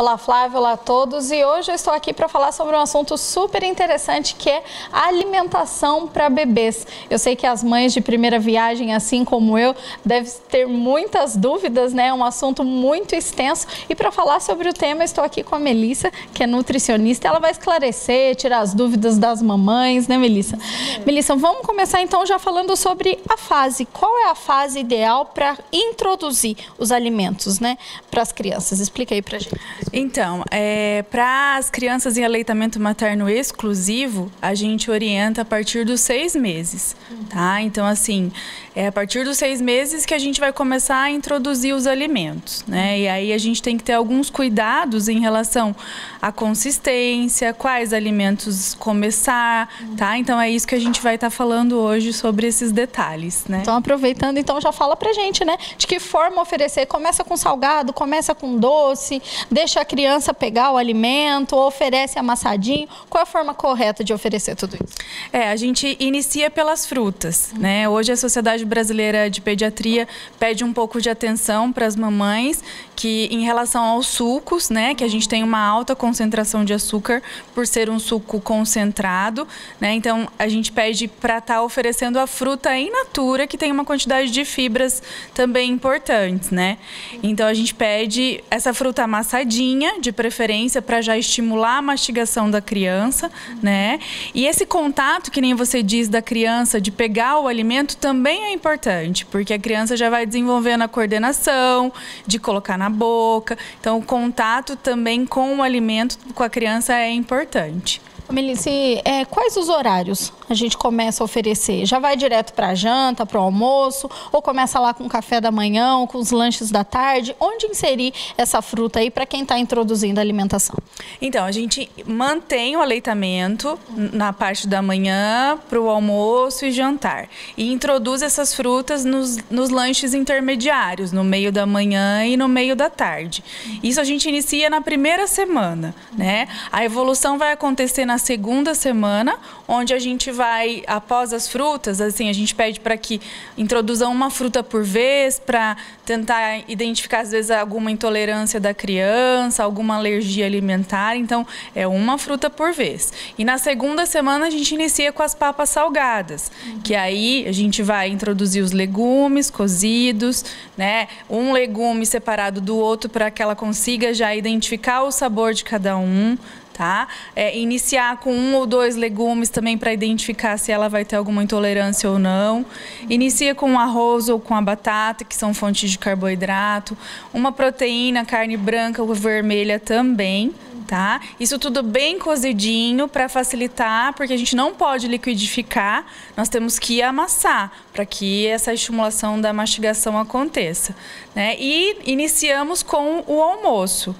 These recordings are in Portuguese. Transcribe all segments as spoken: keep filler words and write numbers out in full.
Olá, Flávio, olá a todos, e hoje eu estou aqui para falar sobre um assunto super interessante, que é a alimentação para bebês. Eu sei que as mães de primeira viagem, assim como eu, devem ter muitas dúvidas, né? É um assunto muito extenso, e para falar sobre o tema estou aqui com a Melissa, que é nutricionista. Ela vai esclarecer, tirar as dúvidas das mamães, né, Melissa? É. Melissa, vamos começar então já falando sobre a fase. Qual é a fase ideal para introduzir os alimentos, né, para as crianças? Explica aí para a gente. Então, é, para as crianças em aleitamento materno exclusivo, a gente orienta a partir dos seis meses, tá? Então, assim, é a partir dos seis meses que a gente vai começar a introduzir os alimentos, né? E aí a gente tem que ter alguns cuidados em relação à consistência, quais alimentos começar, tá? Então, é isso que a gente vai estar falando hoje sobre esses detalhes, né? Então, aproveitando, então, já fala pra gente, né? De que forma oferecer? Começa com salgado, começa com doce, deixa a criança pegar o alimento, oferece amassadinho? Qual é a forma correta de oferecer tudo isso? É, a gente inicia pelas frutas, né? Hoje a Sociedade Brasileira de Pediatria pede um pouco de atenção para as mamães, que em relação aos sucos, né? Que a gente tem uma alta concentração de açúcar por ser um suco concentrado, né? Então, a gente pede para estar tá oferecendo a fruta in natura, que tem uma quantidade de fibras também importantes, né? Então, a gente pede essa fruta amassadinha, de preferência, para já estimular a mastigação da criança, né? E esse contato, que nem você diz, da criança, de pegar o alimento, também é importante, porque a criança já vai desenvolvendo a coordenação, de colocar na boca. Então, o contato também com o alimento, com a criança, é importante. Melissa, é, quais os horários a gente começa a oferecer? Já vai direto para a janta, para o almoço, ou começa lá com o café da manhã, ou com os lanches da tarde? Onde inserir essa fruta aí para quem está introduzindo a alimentação? Então, a gente mantém o aleitamento na parte da manhã, para o almoço e jantar. E introduz essas frutas nos, nos lanches intermediários, no meio da manhã e no meio da tarde. Isso a gente inicia na primeira semana, né? A evolução vai acontecer na segunda semana, onde a gente vai, após as frutas, assim, a gente pede para que introduzam uma fruta por vez, para tentar identificar, às vezes, alguma intolerância da criança, alguma alergia alimentar. Então, é uma fruta por vez. E na segunda semana, a gente inicia com as papas salgadas, que aí a gente vai introduzir os legumes cozidos, né? Um legume separado do outro, para que ela consiga já identificar o sabor de cada um. Tá? É, iniciar com um ou dois legumes também, para identificar se ela vai ter alguma intolerância ou não. Inicia com o arroz ou com a batata, que são fontes de carboidrato. Uma proteína, carne branca ou vermelha também. Tá? Isso tudo bem cozidinho, para facilitar, porque a gente não pode liquidificar, nós temos que amassar para que essa estimulação da mastigação aconteça, né? E iniciamos com o almoço,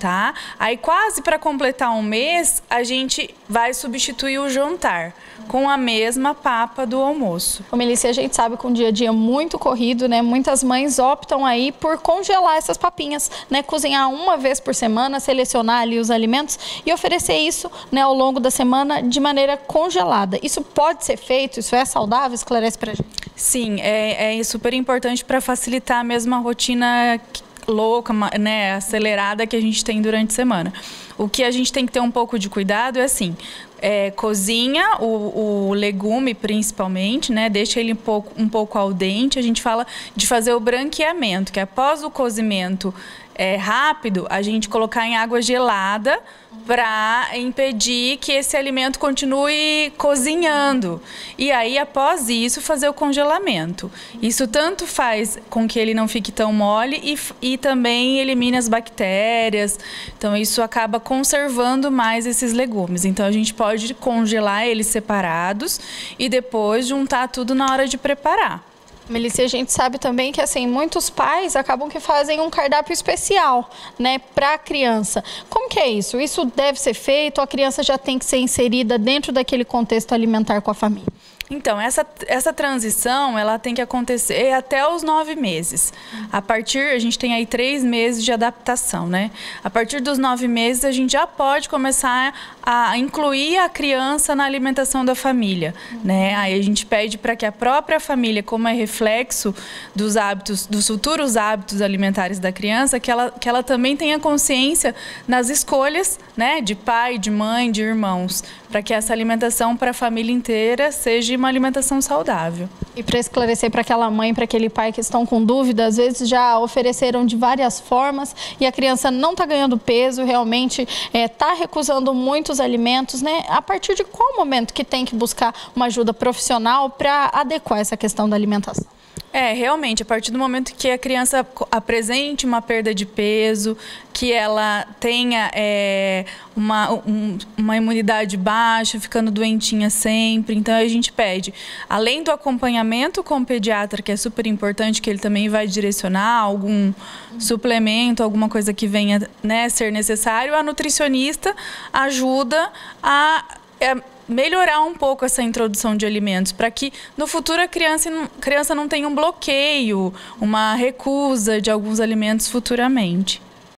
tá? Aí, quase para completar um mês, a gente vai substituir o jantar com a mesma papa do almoço. Ô, Melissa, a gente sabe que um dia a dia muito corrido, né? Muitas mães optam aí por congelar essas papinhas, né? Cozinhar uma vez por semana, selecionar ali os os alimentos e oferecer isso, né, ao longo da semana, de maneira congelada. Isso pode ser feito? Isso é saudável? Esclarece pra gente. Sim, é, é super importante para facilitar mesmo a rotina louca, né, acelerada que a gente tem durante a semana. O que a gente tem que ter um pouco de cuidado é assim... É, cozinha o, o legume principalmente, né? Deixa ele um pouco, um pouco al dente. A gente fala de fazer o branqueamento, que após o cozimento é, rápido, a gente colocar em água gelada para impedir que esse alimento continue cozinhando. E aí, após isso, fazer o congelamento. Isso tanto faz com que ele não fique tão mole e, e também elimina as bactérias. Então, isso acaba conservando mais esses legumes. Então, a gente pode Pode congelar eles separados e depois juntar tudo na hora de preparar. Melissa, a gente sabe também que, assim, muitos pais acabam que fazem um cardápio especial, né, para a criança. Como que é isso? Isso deve ser feito? A criança já tem que ser inserida dentro daquele contexto alimentar com a família? Então, essa, essa transição, ela tem que acontecer até os nove meses. A partir, a gente tem aí três meses de adaptação, né? A partir dos nove meses, a gente já pode começar a incluir a criança na alimentação da família, né? Aí a gente pede para que a própria família, como é reflexo dos hábitos, dos futuros hábitos alimentares da criança, que ela, que ela também tenha consciência nas escolhas, né? De pai, de mãe, de irmãos, para que essa alimentação para a família inteira seja uma alimentação saudável. E para esclarecer para aquela mãe, para aquele pai que estão com dúvida, às vezes já ofereceram de várias formas e a criança não está ganhando peso, realmente está recusando muitos alimentos, né? A partir de qual momento que tem que buscar uma ajuda profissional para adequar essa questão da alimentação? É, realmente, a partir do momento que a criança apresente uma perda de peso, que ela tenha é, uma, um, uma imunidade baixa, ficando doentinha sempre, então a gente pede, além do acompanhamento com o pediatra, que é super importante, que ele também vai direcionar algum suplemento, alguma coisa que venha, né, ser necessário, a nutricionista ajuda a... É, melhorar um pouco essa introdução de alimentos, para que no futuro a criança, a criança não tenha um bloqueio, uma recusa de alguns alimentos futuramente.